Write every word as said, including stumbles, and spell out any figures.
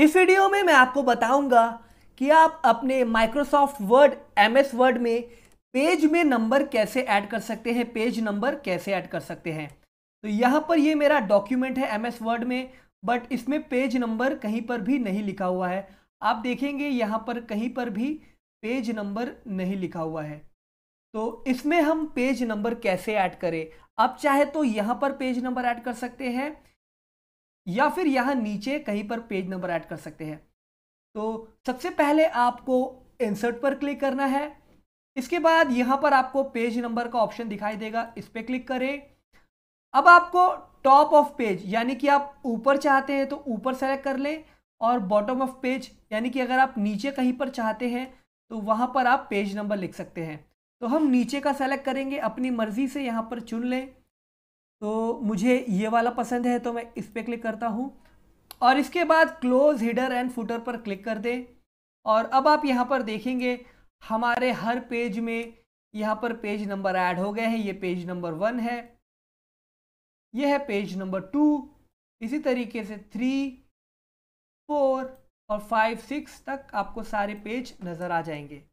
इस वीडियो में मैं आपको बताऊंगा कि आप अपने Microsoft Word M S Word में पेज में नंबर कैसे ऐड कर सकते हैं, पेज नंबर कैसे ऐड कर सकते हैं। तो यहाँ पर ये मेरा डॉक्यूमेंट है एम एस वर्ड में, बट इसमें पेज नंबर कहीं पर भी नहीं लिखा हुआ है। आप देखेंगे यहाँ पर कहीं पर भी पेज नंबर नहीं लिखा हुआ है। तो इसमें हम पेज नंबर कैसे ऐड करें? आप चाहे तो यहाँ पर पेज नंबर ऐड कर सकते हैं या फिर यहाँ नीचे कहीं पर पेज नंबर ऐड कर सकते हैं। तो सबसे पहले आपको इंसर्ट पर क्लिक करना है। इसके बाद यहाँ पर आपको पेज नंबर का ऑप्शन दिखाई देगा, इस पर क्लिक करें। अब आपको टॉप ऑफ पेज यानी कि आप ऊपर चाहते हैं तो ऊपर सेलेक्ट कर लें, और बॉटम ऑफ पेज यानी कि अगर आप नीचे कहीं पर चाहते हैं तो वहाँ पर आप पेज नंबर लिख सकते हैं। तो हम नीचे का सेलेक्ट करेंगे, अपनी मर्जी से यहाँ पर चुन लें। तो मुझे ये वाला पसंद है तो मैं इस पर क्लिक करता हूँ, और इसके बाद क्लोज हेडर एंड फुटर पर क्लिक कर दें। और अब आप यहाँ पर देखेंगे हमारे हर पेज में यहाँ पर पेज नंबर ऐड हो गए हैं। ये पेज नंबर वन है, ये है पेज नंबर टू, इसी तरीके से थ्री, फोर और फाइव, सिक्स तक आपको सारे पेज नज़र आ जाएंगे।